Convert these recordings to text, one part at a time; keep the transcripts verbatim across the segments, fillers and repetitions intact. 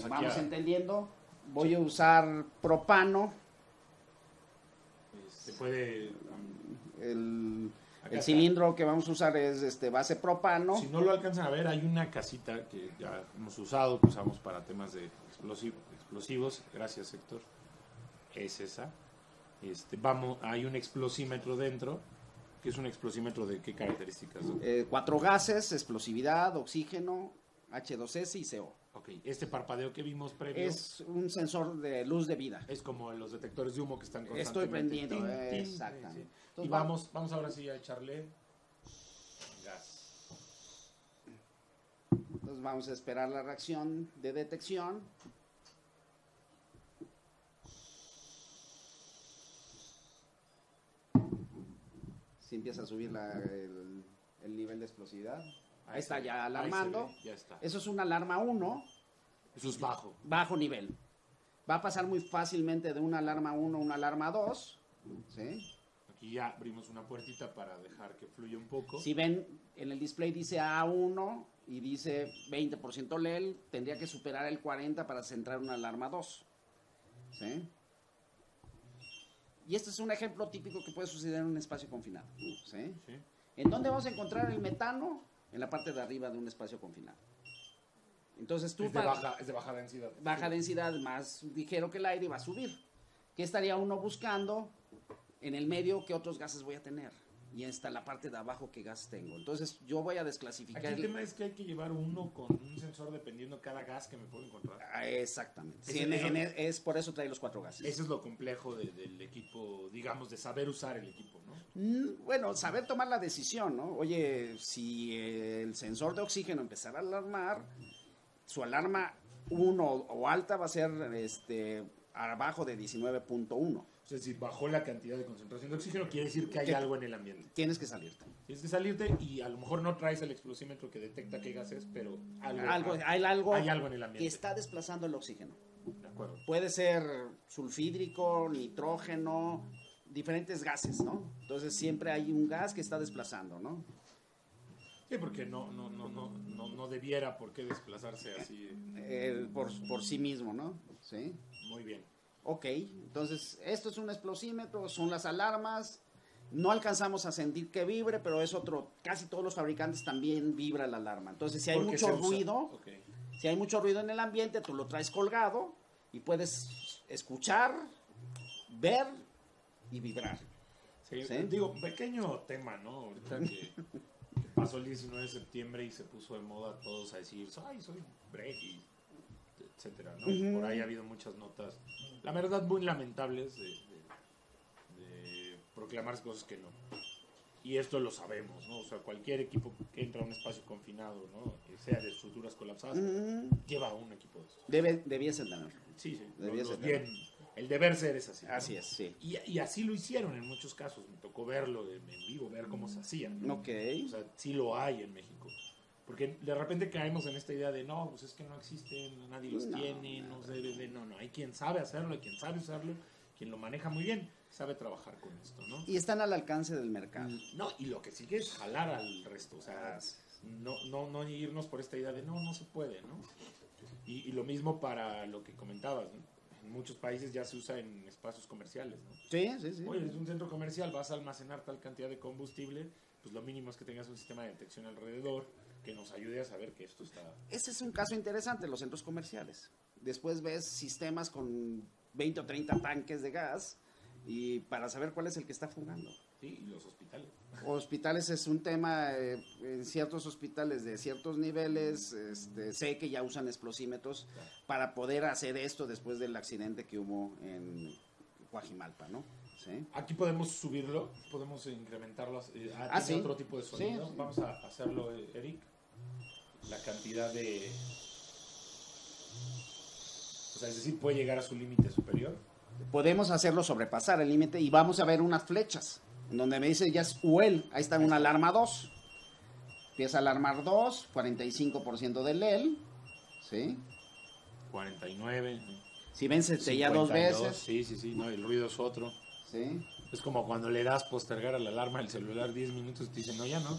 pues vamos a... entendiendo. Voy a usar propano. Se puede... El, el cilindro que vamos a usar es este base propano. Si no lo alcanzan a ver, hay una casita que ya hemos usado, que usamos para temas de explosivo, explosivos. Gracias, Héctor. Es esa. Este, vamos, hay un explosímetro dentro. ¿Qué es un explosímetro de qué características? Eh, cuatro gases, explosividad, oxígeno, H dos S y C O. Ok, este parpadeo que vimos previo... Es un sensor de luz de vida. Es como los detectores de humo que están constantemente... Estoy prendiendo, tín, tín, exactamente. Sí, sí. Entonces, y vamos, vamos ahora sí a echarle gas. Entonces vamos a esperar la reacción de detección. Si empieza a subir la, el, el nivel de explosividad... Ahí está ya alarmando. Ve, ya está. Eso es una alarma uno. Eso es bajo. Bajo nivel. Va a pasar muy fácilmente de una alarma uno a una alarma dos. ¿Sí? Aquí ya abrimos una puertita para dejar que fluya un poco. Si ven, en el display dice A uno y dice veinte por ciento L E L. Tendría que superar el cuarenta por ciento para centrar una alarma dos. ¿Sí? Y este es un ejemplo típico que puede suceder en un espacio confinado. ¿Sí? Sí. ¿En dónde vamos a encontrar el metano? En la parte de arriba de un espacio confinado. Entonces tú... Es de, para, baja, es de baja densidad. Baja densidad, más ligero que el aire y va a subir. ¿Qué estaría uno buscando en el medio? ¿Qué otros gases voy a tener? Y esta la parte de abajo, ¿qué gas tengo? Entonces yo voy a desclasificar... Aquí el tema es que hay que llevar uno con un sensor dependiendo cada gas que me puedo encontrar. Ah, exactamente. Sí, en, en, es por eso trae los cuatro gases. Eso es lo complejo de, del equipo, digamos, de saber usar el equipo, ¿no? Bueno, saber tomar la decisión, ¿no? Oye, si el sensor de oxígeno empezara a alarmar, su alarma uno o alta va a ser este, abajo de diecinueve punto uno. Es decir, bajó la cantidad de concentración de oxígeno, quiere decir que hay que, algo en el ambiente. Tienes que salirte. Tienes que salirte y a lo mejor no traes el explosímetro que detecta qué gas es, pero algo, algo, hay, algo hay algo en el ambiente que está desplazando el oxígeno. De acuerdo. Puede ser sulfídrico, nitrógeno... diferentes gases, ¿no? Entonces siempre hay un gas que está desplazando, ¿no? Sí, porque no, no, no, no, no, no debiera por qué desplazarse así. Eh, por, por sí mismo, ¿no? Sí. Muy bien. Ok, entonces esto es un explosímetro, son las alarmas, no alcanzamos a sentir que vibre, pero es otro, casi todos los fabricantes también vibra la alarma. Entonces si hay mucho ruido, okay. si hay mucho ruido en el ambiente, tú lo traes colgado y puedes escuchar, ver, y vibrar. Sí, ¿sí? Digo, pequeño tema, ¿no? Ahorita que, que pasó el diecinueve de septiembre y se puso de moda todos a decir, ay, soy break, etcétera, ¿no? Uh-huh. Por ahí ha habido muchas notas, la verdad, muy lamentables de, de, de proclamarse cosas que no. Y esto lo sabemos, ¿no? O sea, cualquier equipo que entra a un espacio confinado, ¿no? Que sea de estructuras colapsadas, uh-huh. lleva un equipo de esos. Debe, debiese tenerlo. Sí, sí. Debiese tenerlo. El deber ser es así. Así, ¿no? Es, sí. Y, y así lo hicieron en muchos casos. Me tocó verlo en vivo, ver cómo se hacía, ¿no? Ok. O sea, sí lo hay en México. Porque de repente caemos en esta idea de, no, pues es que no existen, nadie los no, tiene, no se debe de... No, no, hay quien sabe hacerlo, hay quien sabe usarlo, quien lo maneja muy bien, sabe trabajar con esto, ¿no? Y están al alcance del mercado. No, y lo que sigue es jalar al resto, o sea, no, no, no irnos por esta idea de, no, no se puede, ¿no? Y, y lo mismo para lo que comentabas, ¿no? En muchos países ya se usa en espacios comerciales, ¿no? Sí, sí, sí. Oye, es un centro comercial, vas a almacenar tal cantidad de combustible, pues lo mínimo es que tengas un sistema de detección alrededor que nos ayude a saber que esto está... Ese es un caso interesante, los centros comerciales. Después ves sistemas con veinte o treinta tanques de gas y para saber cuál es el que está fumando. Sí, y los hospitales. Hospitales es un tema, eh, en ciertos hospitales de ciertos niveles, este, sé que ya usan explosímetros claro. para poder hacer esto después del accidente que hubo en Guajimalpa, ¿no? ¿Sí? Aquí podemos subirlo, podemos incrementarlo, eh, ah, ¿sí? otro tipo de sonido. Sí, sí. Vamos a hacerlo, eh, Eric. La cantidad de... O sea, es decir, puede llegar a su límite superior. Podemos hacerlo sobrepasar el límite y vamos a ver unas flechas. Donde me dice ya es U L, ahí está una alarma dos. Empieza a alarmar dos, cuarenta y cinco por ciento del L E L. ¿Sí? cuarenta y nueve. Si ven, se ya dos veces. Sí, sí, sí, no, el ruido es otro. ¿Sí? Es como cuando le das postergar a la alarma del celular diez minutos y te dicen, no, ya no.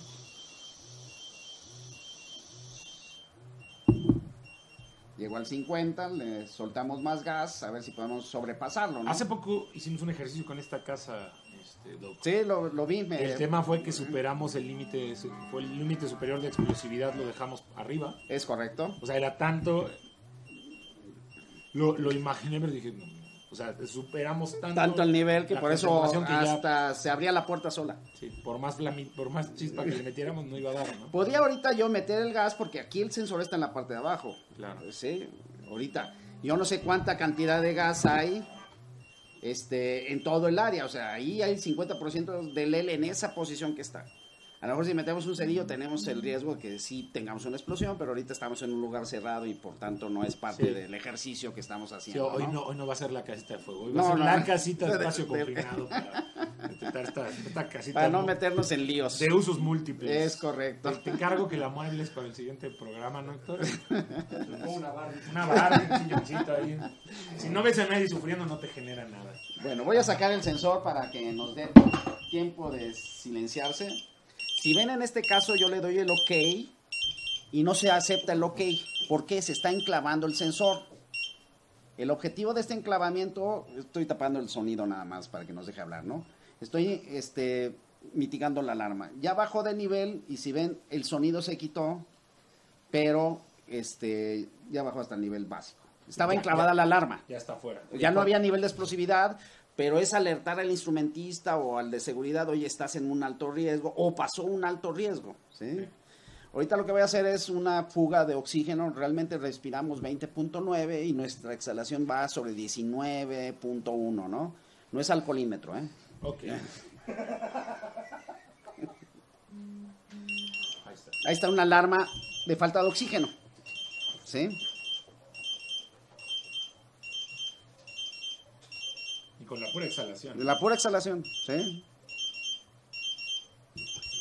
Llegó al cincuenta, le soltamos más gas, a ver si podemos sobrepasarlo, ¿no? Hace poco hicimos un ejercicio con esta casa, este, Doc. Sí, lo, lo vi. Me... El tema fue que superamos el límite, fue el límite superior de explosividad, lo dejamos arriba. Es correcto. O sea, era tanto... Lo, lo imaginé, pero dije, no, o sea, superamos tanto... Tanto el nivel que por eso hasta ya... se abría la puerta sola. Sí, por más, por más chispa que le metiéramos no iba a dar, ¿no? Podría ahorita yo meter el gas porque aquí el sensor está en la parte de abajo. Claro. Sí, ahorita. Yo no sé cuánta cantidad de gas hay este, en todo el área. O sea, ahí hay el cincuenta por ciento del L en esa posición que está. A lo mejor si metemos un cerillo tenemos el riesgo de que sí tengamos una explosión, pero ahorita estamos en un lugar cerrado y por tanto no es parte sí. del ejercicio que estamos haciendo. Sí, hoy, ¿no? No, hoy no va a ser la casita de fuego, hoy va no, a ser no, la no. casita de espacio confinado para intentar esta, esta casita. Para no, no meternos en líos. De usos múltiples. Es correcto. Te, te encargo que la muebles para el siguiente programa, ¿no, Héctor? Una barra, una barra, un silloncito ahí. Si no ves a nadie sufriendo no te genera nada. Bueno, voy a sacar el sensor para que nos dé tiempo de silenciarse. Si ven en este caso yo le doy el OK y no se acepta el OK porque se está enclavando el sensor. El objetivo de este enclavamiento, estoy tapando el sonido nada más para que nos deje hablar, ¿no? Estoy este, mitigando la alarma. Ya bajó de nivel y si ven el sonido se quitó, pero este, ya bajó hasta el nivel básico. Estaba ya, enclavada ya, la alarma. Ya está fuera. Ya no había nivel de explosividad. Pero es alertar al instrumentista o al de seguridad, oye, estás en un alto riesgo o pasó un alto riesgo, ¿sí? Sí. Ahorita lo que voy a hacer es una fuga de oxígeno, realmente respiramos veinte punto nueve y nuestra exhalación va sobre diecinueve punto uno, ¿no? No es alcoholímetro, ¿eh? Ok. Ahí está. Ahí está una alarma de falta de oxígeno, ¿sí? Con la pura exhalación. De la pura exhalación, ¿sí?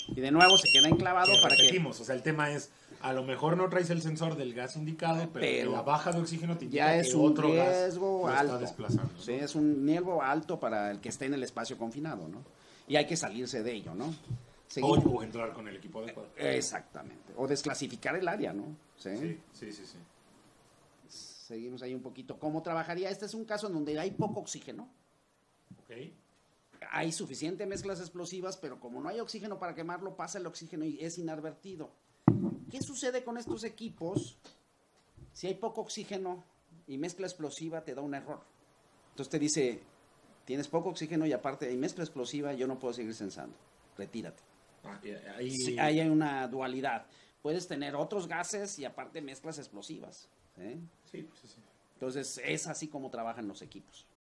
Y de nuevo se queda enclavado que para repetimos, que... O sea, el tema es, a lo mejor no traes el sensor del gas indicado, pero, pero la baja de oxígeno te indica ya es que un otro riesgo gas alto. Está desplazando, ¿no? Sí, es un riesgo alto para el que esté en el espacio confinado, ¿no? Y hay que salirse de ello, ¿no? Seguimos. O entrar con el equipo adecuado. Exactamente. O desclasificar el área, ¿no? Sí, sí, sí, sí. sí. Seguimos ahí un poquito. ¿Cómo trabajaría? Este es un caso en donde hay poco oxígeno. Okay. Hay suficiente mezclas explosivas, pero como no hay oxígeno para quemarlo, pasa el oxígeno y es inadvertido. ¿Qué sucede con estos equipos? Si hay poco oxígeno y mezcla explosiva, te da un error. Entonces te dice, tienes poco oxígeno y aparte hay mezcla explosiva, yo no puedo seguir sensando. Retírate. Ah, ahí... Sí, ahí hay una dualidad. Puedes tener otros gases y aparte mezclas explosivas. ¿Eh? Sí, pues sí. Entonces es así como trabajan los equipos.